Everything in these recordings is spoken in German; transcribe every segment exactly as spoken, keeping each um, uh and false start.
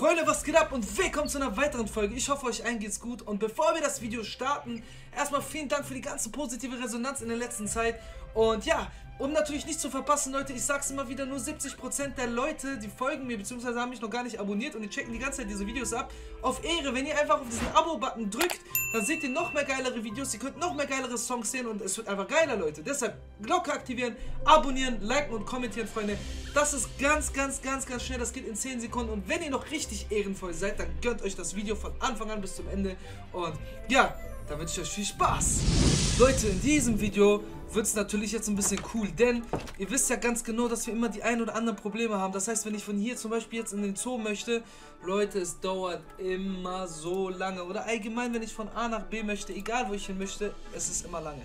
Freunde, was geht ab und willkommen zu einer weiteren Folge. Ich hoffe, euch allen geht's gut. Und bevor wir das Video starten, erstmal vielen Dank für die ganze positive Resonanz in der letzten Zeit. Und ja, um natürlich nicht zu verpassen, Leute, ich sag's immer wieder, nur siebzig Prozent der Leute, die folgen mir, beziehungsweise haben mich noch gar nicht abonniert und die checken die ganze Zeit diese Videos ab. Auf Ehre, wenn ihr einfach auf diesen Abo-Button drückt, dann seht ihr noch mehr geilere Videos, ihr könnt noch mehr geilere Songs sehen und es wird einfach geiler, Leute. Deshalb Glocke aktivieren, abonnieren, liken und kommentieren, Freunde. Das ist ganz, ganz, ganz, ganz schnell, das geht in zehn Sekunden. Und wenn ihr noch richtig ehrenvoll seid, dann gönnt euch das Video von Anfang an bis zum Ende. Und ja, da wünsche ich euch viel Spaß. Leute, in diesem Video wird es natürlich jetzt ein bisschen cool, denn ihr wisst ja ganz genau, dass wir immer die ein oder anderen Probleme haben. Das heißt, wenn ich von hier zum Beispiel jetzt in den Zoo möchte, Leute, es dauert immer so lange. Oder allgemein, wenn ich von A nach B möchte, egal wo ich hin möchte, es ist immer lange.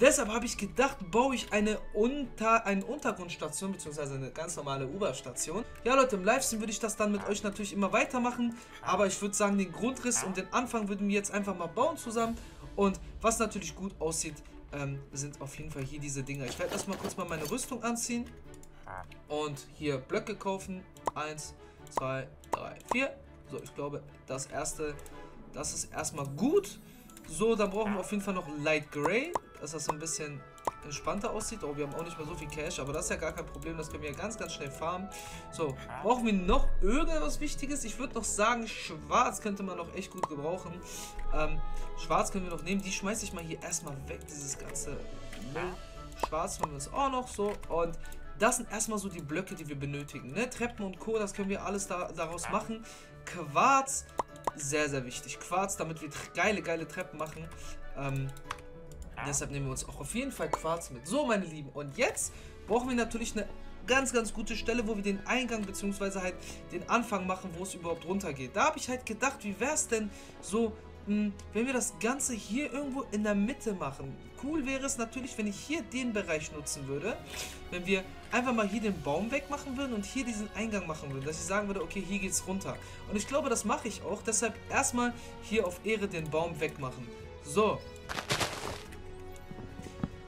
Deshalb habe ich gedacht, baue ich eine, Unter eine Untergrundstation, beziehungsweise eine ganz normale U-Bahn-Station. Ja Leute, im Livestream würde ich das dann mit euch natürlich immer weitermachen, aber ich würde sagen, den Grundriss und den Anfang würden wir jetzt einfach mal bauen zusammen. Und was natürlich gut aussieht, ähm, sind auf jeden Fall hier diese Dinger. Ich werde erstmal kurz mal meine Rüstung anziehen und hier Blöcke kaufen. Eins, zwei, drei, vier. So, ich glaube, das erste, das ist erstmal gut. So, dann brauchen wir auf jeden Fall noch Light Grey, dass das so ein bisschen entspannter aussieht. Oh, wir haben auch nicht mehr so viel Cash, aber das ist ja gar kein Problem, das können wir ja ganz, ganz schnell farmen. So, brauchen wir noch irgendwas Wichtiges? Ich würde noch sagen, Schwarz könnte man noch echt gut gebrauchen. Ähm, Schwarz können wir noch nehmen, die schmeiße ich mal hier erstmal weg, dieses ganze Müll. Schwarz haben wir uns auch noch so und das sind erstmal so die Blöcke, die wir benötigen, ne? Treppen und Co, das können wir alles da, daraus machen. Quarz, sehr, sehr wichtig. Quarz, damit wir geile, geile Treppen machen. Ähm, deshalb nehmen wir uns auch auf jeden Fall Quarz mit. So, meine Lieben, und jetzt brauchen wir natürlich eine ganz, ganz gute Stelle, wo wir den Eingang bzw. halt den Anfang machen, wo es überhaupt runtergeht. Da habe ich halt gedacht, wie wäre es denn so, mh, wenn wir das Ganze hier irgendwo in der Mitte machen. Cool wäre es natürlich, wenn ich hier den Bereich nutzen würde, wenn wir einfach mal hier den Baum wegmachen würden und hier diesen Eingang machen würden, dass ich sagen würde, okay, hier geht's runter. Und ich glaube, das mache ich auch, deshalb erstmal hier auf Ehre den Baum wegmachen. So.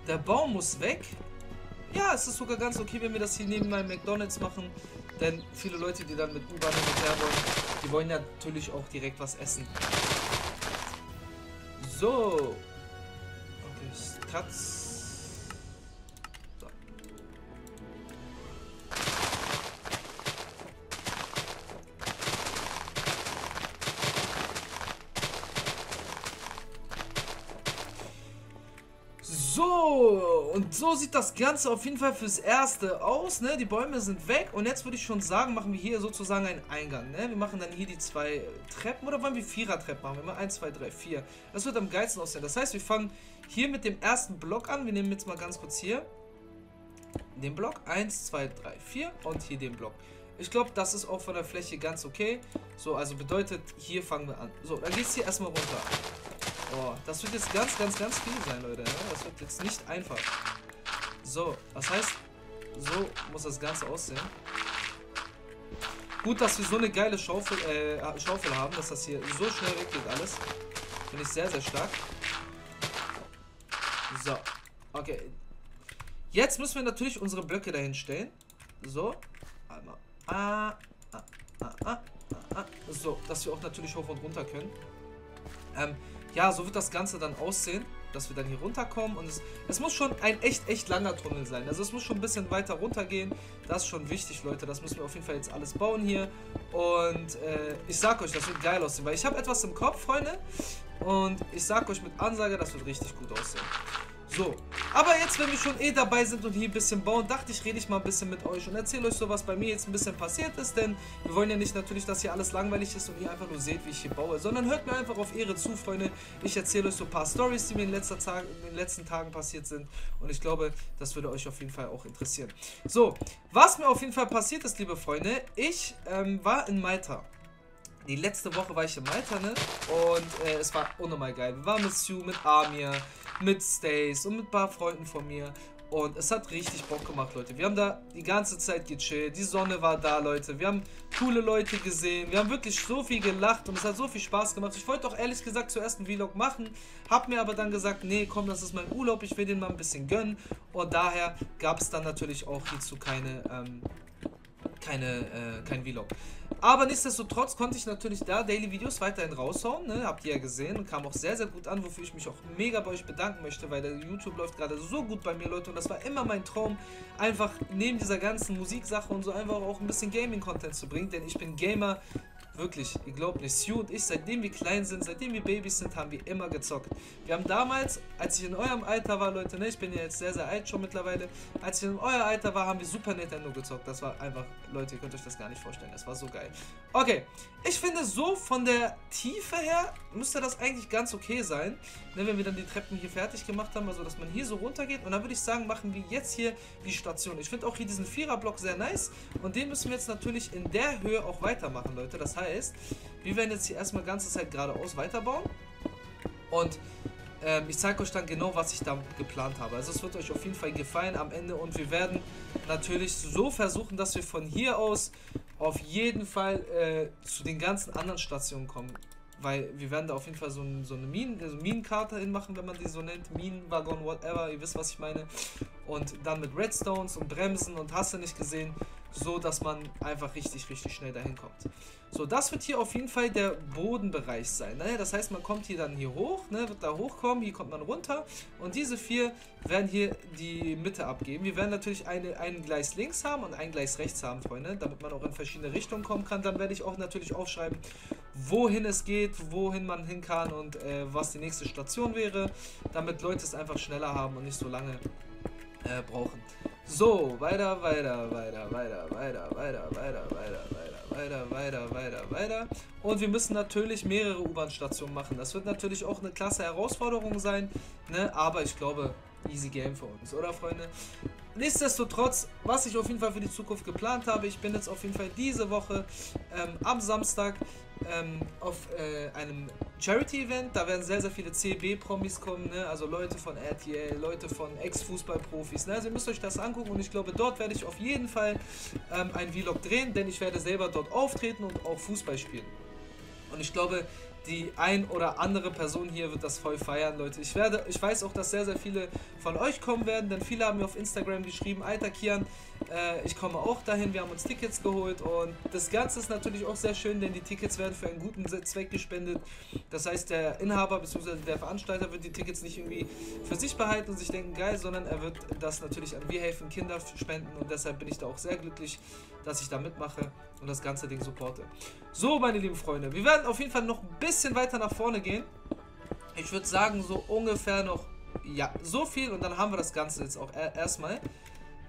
Der Baum muss weg. Ja, es ist sogar ganz okay, wenn wir das hier neben meinem McDonald's machen. Denn viele Leute, die dann mit U-Bahn hin und her wollen, die wollen natürlich auch direkt was essen. So. Okay, Stratz. So. So, und so sieht das Ganze auf jeden Fall fürs Erste aus, ne? Die Bäume sind weg und jetzt würde ich schon sagen, machen wir hier sozusagen einen Eingang, ne? Wir machen dann hier die zwei Treppen oder wollen wir Vierer-Treppen machen? Wir machen eins, zwei, drei, vier. Das wird am geilsten aussehen. Das heißt, wir fangen hier mit dem ersten Block an. Wir nehmen jetzt mal ganz kurz hier den Block eins, zwei, drei, vier und hier den Block. Ich glaube, das ist auch von der Fläche ganz okay. So, also bedeutet, hier fangen wir an. So, dann geht es hier erstmal runter. Oh, das wird jetzt ganz, ganz, ganz viel sein, Leute. Ne? Das wird jetzt nicht einfach. So, das heißt, so muss das Ganze aussehen. Gut, dass wir so eine geile Schaufel, äh, Schaufel haben, dass das hier so schnell weggeht alles. Finde ich sehr, sehr stark. So, okay. Jetzt müssen wir natürlich unsere Blöcke dahin stellen. So, einmal. Ah, ah, ah, ah, ah. So, dass wir auch natürlich hoch und runter können. Ähm, Ja, so wird das Ganze dann aussehen, dass wir dann hier runterkommen und es, es muss schon ein echt, echt langer Tunnel sein. Also es muss schon ein bisschen weiter runtergehen. Das ist schon wichtig, Leute. Das müssen wir auf jeden Fall jetzt alles bauen hier. Und äh, ich sag euch, das wird geil aussehen, weil ich habe etwas im Kopf, Freunde. Und ich sag euch mit Ansage, das wird richtig gut aussehen. So, aber jetzt, wenn wir schon eh dabei sind und hier ein bisschen bauen, dachte ich, rede ich mal ein bisschen mit euch und erzähle euch so, was bei mir jetzt ein bisschen passiert ist, denn wir wollen ja nicht natürlich, dass hier alles langweilig ist und ihr einfach nur seht, wie ich hier baue, sondern hört mir einfach auf Ehre zu, Freunde. Ich erzähle euch so ein paar Storys, die mir in, letzter Tag, in den letzten Tagen passiert sind und ich glaube, das würde euch auf jeden Fall auch interessieren. So, was mir auf jeden Fall passiert ist, liebe Freunde, ich ähm, war in Malta. Die letzte Woche war ich in Malta, ne? Und äh, es war unnormal geil. Wir waren mit Sue, mit Amir, mit Stace und mit ein paar Freunden von mir. Und es hat richtig Bock gemacht, Leute. Wir haben da die ganze Zeit gechillt. Die Sonne war da, Leute. Wir haben coole Leute gesehen. Wir haben wirklich so viel gelacht und es hat so viel Spaß gemacht. Ich wollte auch ehrlich gesagt zuerst einen Vlog machen. Hab mir aber dann gesagt, nee, komm, das ist mein Urlaub. Ich will den mal ein bisschen gönnen. Und daher gab es dann natürlich auch hierzu keine... Ähm, keine, äh, kein Vlog. Aber nichtsdestotrotz konnte ich natürlich da Daily-Videos weiterhin raushauen, ne? Habt ihr ja gesehen und kam auch sehr, sehr gut an, wofür ich mich auch mega bei euch bedanken möchte, weil der YouTube läuft gerade so gut bei mir, Leute, und das war immer mein Traum, einfach neben dieser ganzen Musiksache und so einfach auch ein bisschen Gaming-Content zu bringen, denn ich bin Gamer, wirklich, ihr glaubt nicht, Sue und ich, seitdem wir klein sind, seitdem wir Babys sind, haben wir immer gezockt. Wir haben damals, als ich in eurem Alter war, Leute, ne, ich bin ja jetzt sehr, sehr alt schon mittlerweile, als ich in euer Alter war, haben wir Super Nintendo gezockt. Das war einfach, Leute, ihr könnt euch das gar nicht vorstellen, das war so geil. Okay, ich finde so von der Tiefe her müsste das eigentlich ganz okay sein, ne, wenn wir dann die Treppen hier fertig gemacht haben, also dass man hier so runter geht, und dann würde ich sagen, machen wir jetzt hier die Station. Ich finde auch hier diesen Viererblock sehr nice und den müssen wir jetzt natürlich in der Höhe auch weitermachen, Leute, das heißt, Heißt, wir werden jetzt hier erstmal ganze Zeit geradeaus weiterbauen und ähm, ich zeige euch dann genau, was ich da geplant habe. Also es wird euch auf jeden Fall gefallen am Ende und wir werden natürlich so versuchen, dass wir von hier aus auf jeden Fall äh, zu den ganzen anderen Stationen kommen, weil wir werden da auf jeden Fall so, so eine Minen, also Minenkarte hinmachen, wenn man die so nennt, Minenwaggon, whatever, ihr wisst, was ich meine, und dann mit Redstones und Bremsen und hast du nicht gesehen, so dass man einfach richtig, richtig schnell dahin kommt. So, das wird hier auf jeden Fall der Bodenbereich sein, ne? Das heißt, man kommt hier dann hier hoch, ne? Wird da hochkommen, hier kommt man runter und diese vier werden hier die Mitte abgeben. Wir werden natürlich eine, ein Gleis links haben und ein Gleis rechts haben, Freunde, damit man auch in verschiedene Richtungen kommen kann. Dann werde ich auch natürlich aufschreiben, wohin es geht, wohin man hin kann und äh, was die nächste Station wäre, damit Leute es einfach schneller haben und nicht so lange äh, brauchen. So, weiter, weiter, weiter, weiter, weiter, weiter, weiter, weiter, weiter, weiter, weiter, weiter, weiter. Und wir müssen natürlich mehrere U-Bahn-Stationen machen. Das wird natürlich auch eine klasse Herausforderung sein, ne? Aber ich glaube, easy game für uns, oder Freunde? Nichtsdestotrotz, was ich auf jeden Fall für die Zukunft geplant habe, ich bin jetzt auf jeden Fall diese Woche ähm, am Samstag ähm, auf äh, einem Charity-Event, da werden sehr, sehr viele C B-Promis kommen, ne? Also Leute von R T L, Leute von Ex-Fußballprofis, ne? Also ihr müsst euch das angucken und ich glaube, dort werde ich auf jeden Fall ähm, einen Vlog drehen, denn ich werde selber dort auftreten und auch Fußball spielen. Und ich glaube, die ein oder andere Person hier wird das voll feiern, Leute. Ich werde, ich weiß auch, dass sehr, sehr viele von euch kommen werden, denn viele haben mir auf Instagram geschrieben, Alter Kian, äh, ich komme auch dahin, wir haben uns Tickets geholt und das Ganze ist natürlich auch sehr schön, denn die Tickets werden für einen guten Zweck gespendet. Das heißt, der Inhaber bzw. der Veranstalter wird die Tickets nicht irgendwie für sich behalten und sich denken, geil, sondern er wird das natürlich an Wir helfen Kinder spenden und deshalb bin ich da auch sehr glücklich, dass ich da mitmache und das ganze Ding supporte. So, meine lieben Freunde, wir werden auf jeden Fall noch ein bisschen weiter nach vorne gehen. Ich würde sagen, so ungefähr noch, ja, so viel und dann haben wir das Ganze jetzt auch erstmal.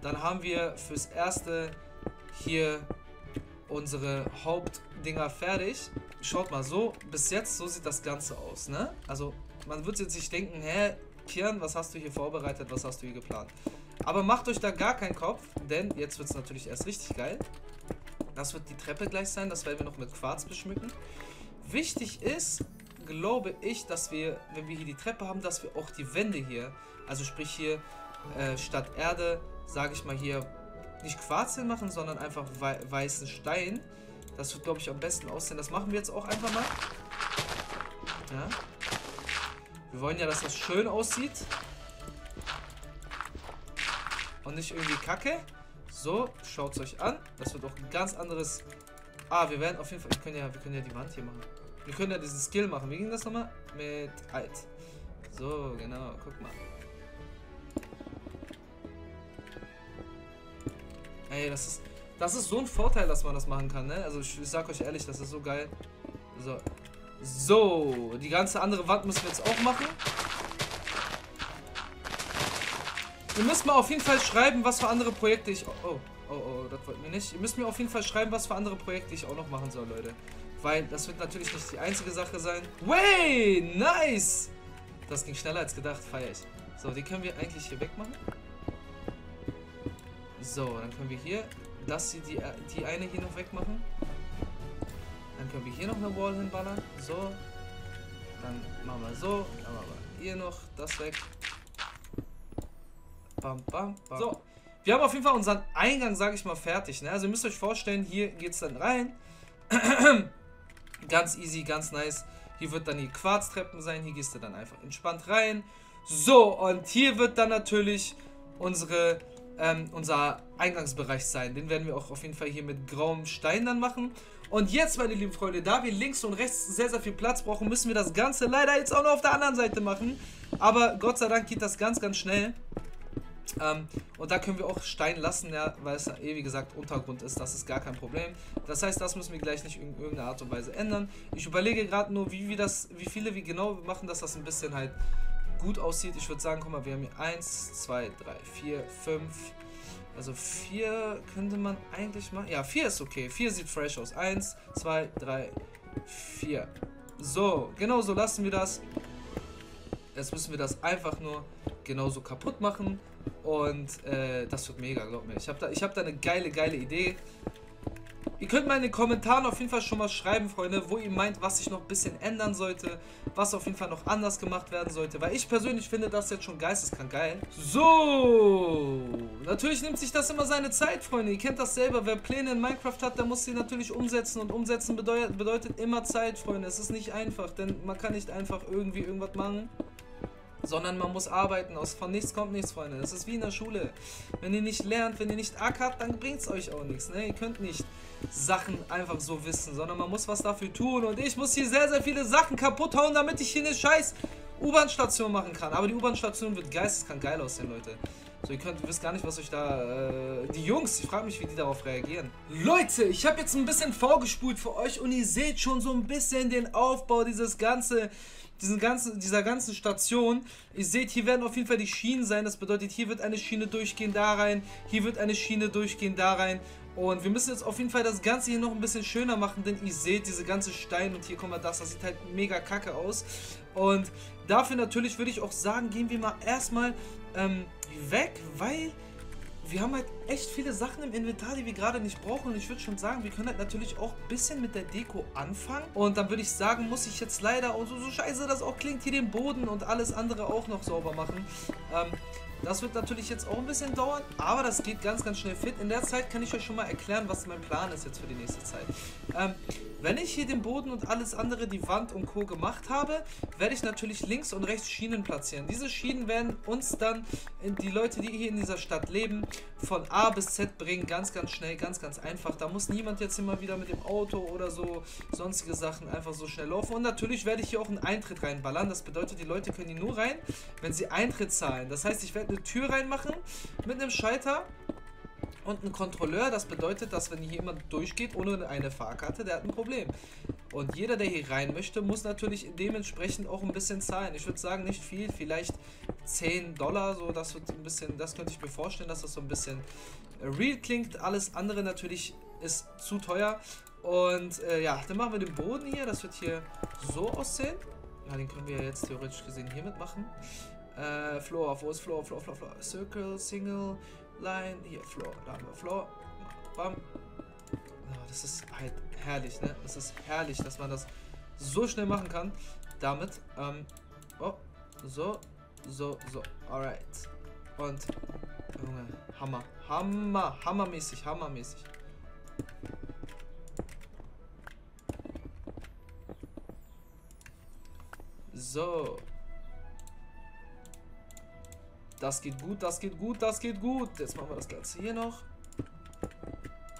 Dann haben wir fürs Erste hier unsere Hauptdinger fertig. Schaut mal, so bis jetzt, so sieht das Ganze aus, ne? Also man wird jetzt nicht denken, hä, Kian, was hast du hier vorbereitet, was hast du hier geplant? Aber macht euch da gar keinen Kopf, denn jetzt wird es natürlich erst richtig geil. Das wird die Treppe gleich sein, das werden wir noch mit Quarz beschmücken. Wichtig ist, glaube ich, dass wir, wenn wir hier die Treppe haben, dass wir auch die Wände hier, also sprich hier äh, statt Erde, sage ich mal hier, nicht Quarz hin machen, sondern einfach wei weißen Stein. Das wird, glaube ich, am besten aussehen. Das machen wir jetzt auch einfach mal. Ja. Wir wollen ja, dass das schön aussieht. Und nicht irgendwie kacke. So, schaut es euch an. Das wird auch ein ganz anderes... Ah, wir werden auf jeden Fall... Wir können, ja, wir können ja die Wand hier machen. Wir können ja diesen Skill machen. Wie ging das nochmal? Mit Alt. So, genau. Guck mal. Ey, das ist... Das ist so ein Vorteil, dass man das machen kann, ne? Also, ich, ich sag euch ehrlich, das ist so geil. So. So. Die ganze andere Wand müssen wir jetzt auch machen. Ihr müsst mal auf jeden Fall schreiben, was für andere Projekte ich... Oh. Oh, oh, das wollten wir nicht. Ihr müsst mir auf jeden Fall schreiben, was für andere Projekte ich auch noch machen soll, Leute. Weil das wird natürlich nicht die einzige Sache sein. Way! Nice! Das ging schneller als gedacht, feier ich. So, die können wir eigentlich hier wegmachen. So, dann können wir hier, das hier, die, die eine hier noch wegmachen. Dann können wir hier noch eine Wall hinballern. So. Dann machen wir so. Dann machen wir hier noch das weg. Bam, bam, bam. So. Wir haben auf jeden Fall unseren Eingang, sage ich mal, fertig, ne? Also ihr müsst euch vorstellen, hier geht es dann rein. Ganz easy, ganz nice. Hier wird dann die Quarztreppen sein. Hier gehst du dann einfach entspannt rein. So, und hier wird dann natürlich unsere, ähm, unser Eingangsbereich sein. Den werden wir auch auf jeden Fall hier mit grauem Stein dann machen. Und jetzt, meine lieben Freunde, da wir links und rechts sehr, sehr viel Platz brauchen, müssen wir das Ganze leider jetzt auch noch auf der anderen Seite machen. Aber Gott sei Dank geht das ganz, ganz schnell. Ähm, und da können wir auch Stein lassen, ja, weil es eh, wie gesagt, Untergrund ist. Das ist gar kein Problem. Das heißt, das müssen wir gleich nicht in irgendeiner Art und Weise ändern. Ich überlege gerade nur, wie wir das, wie viele wir genau machen, dass das ein bisschen halt gut aussieht. Ich würde sagen, guck mal, wir haben hier eins, zwei, drei, vier, fünf. Also vier könnte man eigentlich machen. Ja, vier ist okay. vier sieht fresh aus. eins, zwei, drei, vier. So, genau so lassen wir das. Jetzt müssen wir das einfach nur genauso kaputt machen. Und äh, das wird mega, glaub mir. Ich habe da, ich hab da eine geile, geile Idee. Ihr könnt mal in den Kommentaren auf jeden Fall schon mal schreiben, Freunde, wo ihr meint, was sich noch ein bisschen ändern sollte, was auf jeden Fall noch anders gemacht werden sollte, weil ich persönlich finde das jetzt schon geisteskrank geil. So, natürlich nimmt sich das immer seine Zeit, Freunde, ihr kennt das selber, wer Pläne in Minecraft hat, der muss sie natürlich umsetzen und umsetzen bedeutet, bedeutet immer Zeit, Freunde, es ist nicht einfach, denn man kann nicht einfach irgendwie irgendwas machen. Sondern man muss arbeiten, aus von nichts kommt nichts, Freunde. Das ist wie in der Schule. Wenn ihr nicht lernt, wenn ihr nicht ackert, dann bringt es euch auch nichts. Ne? Ihr könnt nicht Sachen einfach so wissen, sondern man muss was dafür tun. Und ich muss hier sehr, sehr viele Sachen kaputt hauen, damit ich hier eine scheiß U-Bahn-Station machen kann. Aber die U-Bahn-Station wird geisteskrank geil aussehen, Leute. So, ihr könnt, ihr wisst gar nicht, was euch da... Äh, die Jungs, ich frage mich, wie die darauf reagieren. Leute, ich habe jetzt ein bisschen vorgespult für euch und ihr seht schon so ein bisschen den Aufbau dieses ganze... Diesen ganzen, dieser ganzen Station. Ihr seht, hier werden auf jeden Fall die Schienen sein. Das bedeutet, hier wird eine Schiene durchgehen, da rein. Hier wird eine Schiene durchgehen, da rein. Und wir müssen jetzt auf jeden Fall das Ganze hier noch ein bisschen schöner machen, denn ihr seht diese ganze Stein und hier kommt mal das. Das sieht halt mega kacke aus. Und dafür natürlich würde ich auch sagen, gehen wir mal erstmal ähm, weg, weil... Wir haben halt echt viele Sachen im Inventar, die wir gerade nicht brauchen. Und ich würde schon sagen, wir können halt natürlich auch ein bisschen mit der Deko anfangen. Und dann würde ich sagen, muss ich jetzt leider, und so, so scheiße das auch klingt, hier den Boden und alles andere auch noch sauber machen. Ähm, das wird natürlich jetzt auch ein bisschen dauern, aber das geht ganz, ganz schnell fit. In der Zeit kann ich euch schon mal erklären, was mein Plan ist jetzt für die nächste Zeit. Ähm, wenn ich hier den Boden und alles andere, die Wand und Co. gemacht habe, werde ich natürlich links und rechts Schienen platzieren. Diese Schienen werden uns dann die Leute, die hier in dieser Stadt leben, von A bis Z bringen. Ganz, ganz schnell, ganz, ganz einfach. Da muss niemand jetzt immer wieder mit dem Auto oder so sonstige Sachen einfach so schnell laufen. Und natürlich werde ich hier auch einen Eintritt reinballern. Das bedeutet, die Leute können hier nur rein, wenn sie Eintritt zahlen. Das heißt, ich werde eine Tür reinmachen mit einem Schalter. Und ein Kontrolleur, das bedeutet, dass wenn hier jemand durchgeht ohne eine Fahrkarte, der hat ein Problem. Und jeder, der hier rein möchte, muss natürlich dementsprechend auch ein bisschen zahlen. Ich würde sagen, nicht viel, vielleicht zehn Dollar, so, das wird ein bisschen, das könnte ich mir vorstellen, dass das so ein bisschen real klingt. Alles andere natürlich ist zu teuer. Und äh, ja, dann machen wir den Boden hier, das wird hier so aussehen. Ja, den können wir jetzt theoretisch gesehen hier mitmachen. Äh, Floor, wo ist Floor, Floor, Floor, Floor, Circle, Single... Line, hier, Floor, da haben wir Floor, bam. Oh, das ist halt herrlich, ne? Das ist herrlich, dass man das so schnell machen kann. Damit, ähm, oh, so, so, so, alright. Und, Junge, Hammer, Hammer, hammermäßig, hammermäßig. So. Das geht gut, das geht gut, das geht gut. Jetzt machen wir das Ganze hier noch.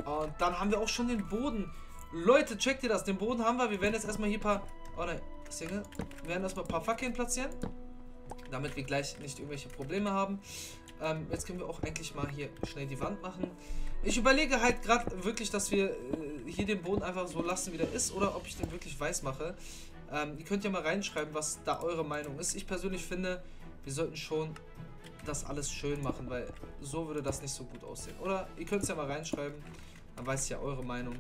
Und dann haben wir auch schon den Boden. Leute, checkt ihr das? Den Boden haben wir. Wir werden jetzt erstmal hier ein paar... Oh nein, Single. Wir werden erstmal ein paar Fackeln platzieren. Damit wir gleich nicht irgendwelche Probleme haben. Ähm, jetzt können wir auch eigentlich mal hier schnell die Wand machen. Ich überlege halt gerade wirklich, dass wir äh, hier den Boden einfach so lassen, wie der ist. Oder ob ich den wirklich weiß mache. Ähm, ihr könnt ja mal reinschreiben, was da eure Meinung ist. Ich persönlich finde, wir sollten schon... das alles schön machen, weil so würde das nicht so gut aussehen. Oder ihr könnt es ja mal reinschreiben, dann weiß ich ja eure Meinung.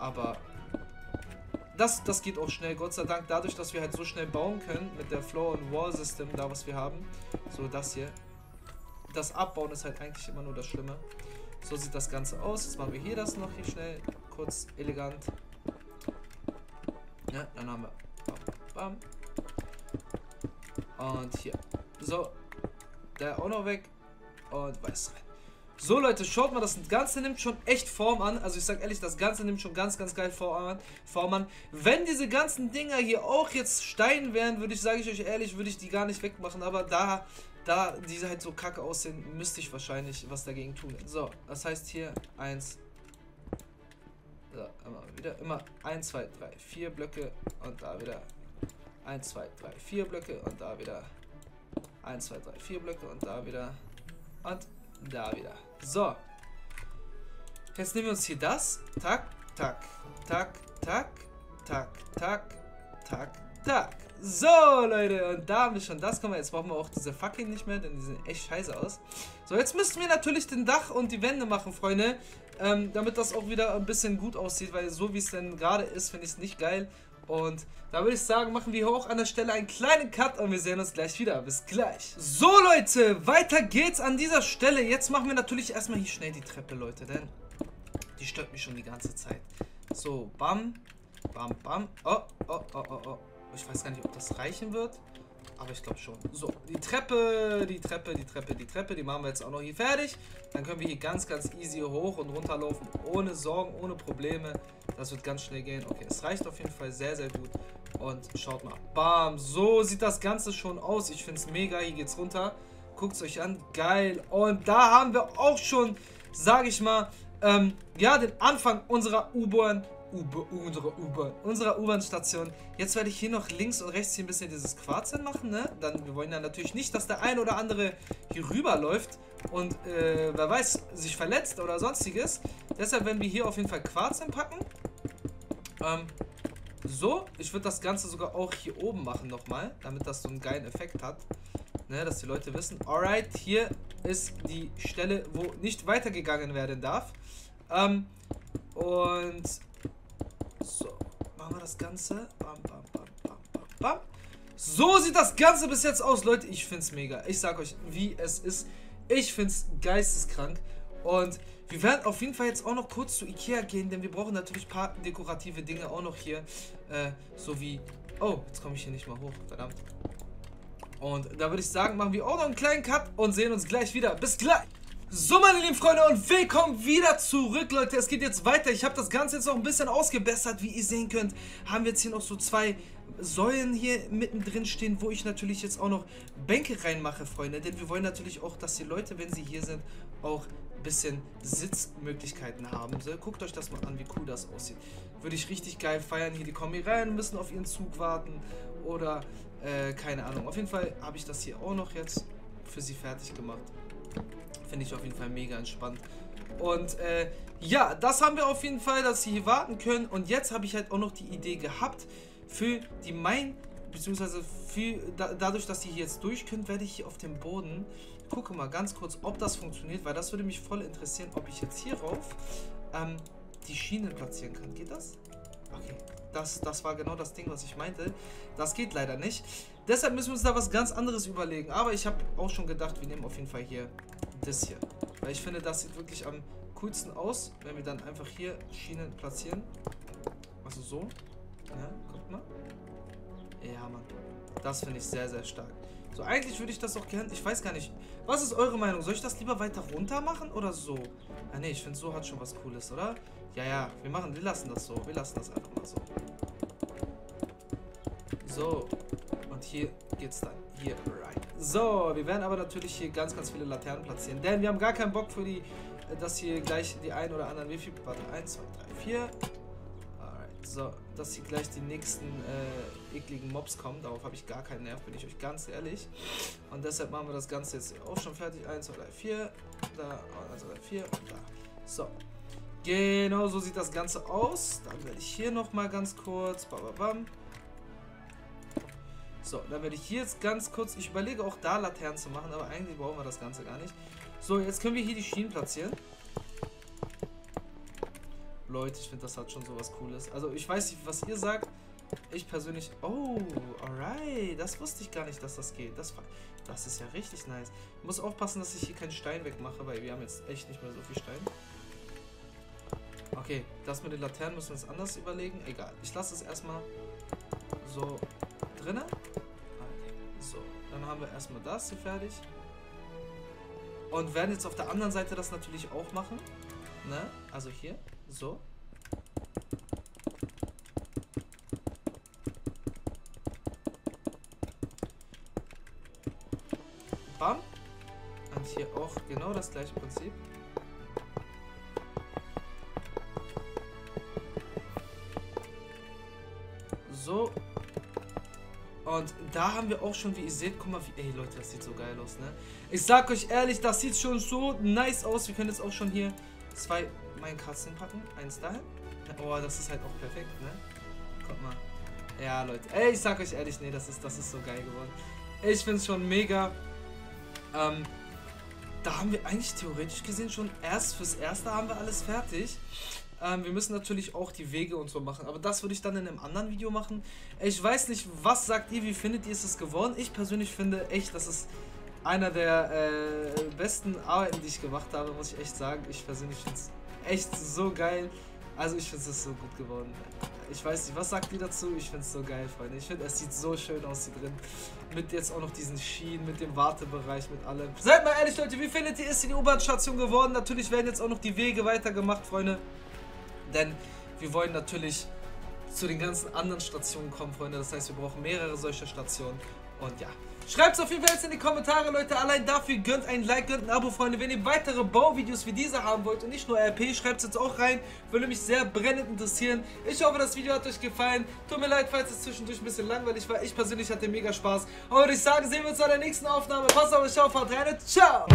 Aber das, das geht auch schnell, Gott sei Dank, dadurch, dass wir halt so schnell bauen können mit der Floor and Wall System, da was wir haben. So, das hier. Das Abbauen ist halt eigentlich immer nur das Schlimme. So sieht das Ganze aus. Jetzt machen wir hier das noch hier schnell, kurz, elegant. Ja, dann haben wir bam, bam. Und hier. So. Der auch noch weg und weiß rein. So Leute, schaut mal, das Ganze nimmt schon echt Form an. Also ich sag ehrlich, das Ganze nimmt schon ganz, ganz geil Form an. Wenn diese ganzen Dinger hier auch jetzt Stein wären, würde ich, sage ich euch ehrlich, würde ich die gar nicht wegmachen. Aber da, da diese halt so kacke aussehen, müsste ich wahrscheinlich was dagegen tun. So, das heißt hier eins. So, immer wieder, immer eins, zwei, drei, vier Blöcke und da wieder eins, zwei, drei, vier Blöcke und da wieder eins, zwei, drei, vier Blöcke und da wieder und da wieder. So. Jetzt nehmen wir uns hier das. Tack, tack, tack, tack, tack, tack, tack, tack. So, Leute. Und da haben wir schon das. Komm, jetzt brauchen wir auch diese Fackeln nicht mehr, denn die sehen echt scheiße aus. So, jetzt müssen wir natürlich den Dach und die Wände machen, Freunde. Ähm, damit das auch wieder ein bisschen gut aussieht, weil so wie es denn gerade ist, finde ich es nicht geil. Und da würde ich sagen, machen wir auch an der Stelle einen kleinen Cut und wir sehen uns gleich wieder. Bis gleich. So Leute, weiter geht's an dieser Stelle. Jetzt machen wir natürlich erstmal hier schnell die Treppe, Leute, denn die stört mich schon die ganze Zeit. So, bam, bam, bam. Oh, oh, oh, oh, oh. Ich weiß gar nicht, ob das reichen wird, aber ich glaube schon. So, die Treppe, die Treppe, die Treppe, die Treppe, die machen wir jetzt auch noch hier fertig. Dann können wir hier ganz, ganz easy hoch und runter laufen, ohne Sorgen, ohne Probleme. Das wird ganz schnell gehen. Okay, es reicht auf jeden Fall sehr, sehr gut. Und schaut mal. Bam. So sieht das Ganze schon aus. Ich finde es mega. Hier geht's runter. Guckt es euch an. Geil. Und da haben wir auch schon, sage ich mal, ähm, ja, den Anfang unserer U-Bahn. Unsere U-Bahn, unserer U-Bahn-Station. Jetzt werde ich hier noch links und rechts hier ein bisschen dieses Quarz hinmachen, ne? Dann, wir wollen ja natürlich nicht, dass der ein oder andere hier rüberläuft und, äh, wer weiß, sich verletzt oder sonstiges. Deshalb werden wir hier auf jeden Fall Quarz hinpacken. Ähm, so. Ich würde das Ganze sogar auch hier oben machen nochmal, damit das so einen geilen Effekt hat. Ne, dass die Leute wissen, alright, hier ist die Stelle, wo nicht weitergegangen werden darf. Ähm, und so, machen wir das Ganze. Bam, bam, bam, bam, bam, bam. So sieht das Ganze bis jetzt aus, Leute. Ich find's mega. Ich sag euch, wie es ist. Ich find's geisteskrank. Und wir werden auf jeden Fall jetzt auch noch kurz zu Ikea gehen, denn wir brauchen natürlich ein paar dekorative Dinge auch noch hier. Äh, so wie... Oh, jetzt komme ich hier nicht mal hoch. Verdammt. Und da würde ich sagen, machen wir auch noch einen kleinen Cut und sehen uns gleich wieder. Bis gleich! So, meine lieben Freunde, und willkommen wieder zurück, Leute. Es geht jetzt weiter. Ich habe das Ganze jetzt noch ein bisschen ausgebessert. Wie ihr sehen könnt, haben wir jetzt hier noch so zwei Säulen hier mittendrin stehen, wo ich natürlich jetzt auch noch Bänke reinmache, Freunde. Denn wir wollen natürlich auch, dass die Leute, wenn sie hier sind, auch ein bisschen Sitzmöglichkeiten haben. So, guckt euch das mal an, wie cool das aussieht. Würde ich richtig geil feiern. Hier, die kommen hier rein, müssen auf ihren Zug warten oder äh, keine Ahnung. Auf jeden Fall habe ich das hier auch noch jetzt für sie fertig gemacht. Finde ich auf jeden Fall mega entspannt. Und äh, ja, das haben wir auf jeden Fall, dass sie hier warten können. Und jetzt habe ich halt auch noch die Idee gehabt für die Mine, beziehungsweise für, da, dadurch, dass die hier jetzt durch können, werde ich hier auf dem Boden, gucke mal ganz kurz, ob das funktioniert, weil das würde mich voll interessieren, ob ich jetzt hier rauf ähm, die Schienen platzieren kann. Geht das? Okay, das, das war genau das Ding, was ich meinte. Das geht leider nicht. Deshalb müssen wir uns da was ganz anderes überlegen. Aber ich habe auch schon gedacht, wir nehmen auf jeden Fall hier das hier. Weil ich finde, das sieht wirklich am coolsten aus, wenn wir dann einfach hier Schienen platzieren. Also so. Ja, guckt mal. Ja, Mann. Das finde ich sehr, sehr stark. So, eigentlich würde ich das auch gerne... Ich weiß gar nicht. Was ist eure Meinung? Soll ich das lieber weiter runter machen oder so? Ah, ne, ich finde, so hat schon was Cooles, oder? Ja, ja, wir machen, wir lassen das so. Wir lassen das einfach mal so. So. Und hier geht's dann hier rein. So, wir werden aber natürlich hier ganz, ganz viele Laternen platzieren. Denn wir haben gar keinen Bock für die, dass hier gleich die ein oder anderen... Wie viel? Warte, eins, zwei, drei, vier. Alright, so. Dass hier gleich die nächsten äh, ekligen Mobs kommen. Darauf habe ich gar keinen Nerv, bin ich euch ganz ehrlich. Und deshalb machen wir das Ganze jetzt auch schon fertig. eins, zwei, drei, vier. Da, eins, zwei, drei, vier. Und da. So. Genau, so sieht das Ganze aus. Dann werde ich hier nochmal ganz kurz... Bam, bam, bam. So, dann werde ich hier jetzt ganz kurz, ich überlege auch da Laternen zu machen, aber eigentlich brauchen wir das Ganze gar nicht. So, jetzt können wir hier die Schienen platzieren. Leute, ich finde, das hat schon sowas Cooles. Also, ich weiß nicht, was ihr sagt. Ich persönlich, oh, alright, das wusste ich gar nicht, dass das geht. Das, das ist ja richtig nice. Ich muss aufpassen, dass ich hier keinen Stein wegmache, weil wir haben jetzt echt nicht mehr so viel Stein. Okay, das mit den Laternen müssen wir uns anders überlegen. Egal, ich lasse es erstmal so... Drinne. So, dann haben wir erstmal das hier fertig. Und werden jetzt auf der anderen Seite das natürlich auch machen. Ne? Also hier. So. Bam. Und hier auch genau das gleiche Prinzip. So. Und da haben wir auch schon, wie ihr seht, guck mal, wie, ey Leute, das sieht so geil aus, ne? Ich sag euch ehrlich, das sieht schon so nice aus. Wir können jetzt auch schon hier zwei Minecarts hinpacken. Eins dahin. Oh, das ist halt auch perfekt, ne? Guck mal. Ja, Leute. Ey, ich sag euch ehrlich, ne, das ist, das ist so geil geworden. Ich find's schon mega. Ähm, da haben wir eigentlich theoretisch gesehen schon erst fürs Erste haben wir alles fertig. Ähm, wir müssen natürlich auch die Wege und so machen, aber das würde ich dann in einem anderen Video machen. Ich weiß nicht, was sagt ihr, wie findet ihr es geworden? Ich persönlich finde echt, das ist einer der äh, besten Arbeiten, die ich gemacht habe, muss ich echt sagen. Ich persönlich finde es echt so geil. Also ich finde es so gut geworden. Ich weiß nicht, was sagt ihr dazu? Ich finde es so geil, Freunde. Ich finde, es sieht so schön aus hier drin. Mit jetzt auch noch diesen Schienen, mit dem Wartebereich, mit allem. Seid mal ehrlich, Leute, wie findet ihr es in die U-Bahn-Station geworden? Natürlich werden jetzt auch noch die Wege weitergemacht, Freunde. Denn wir wollen natürlich zu den ganzen anderen Stationen kommen, Freunde. Das heißt, wir brauchen mehrere solcher Stationen. Und ja, schreibt es auf jeden Fall jetzt in die Kommentare, Leute. Allein dafür gönnt ein Like, gönnt ein Abo, Freunde. Wenn ihr weitere Bauvideos wie diese haben wollt und nicht nur R P, schreibt es jetzt auch rein. Würde mich sehr brennend interessieren. Ich hoffe, das Video hat euch gefallen. Tut mir leid, falls es zwischendurch ein bisschen langweilig war. Ich persönlich hatte mega Spaß. Und würde ich sagen, sehen wir uns bei der nächsten Aufnahme. Passt auf euch auf, haut rein. Ciao!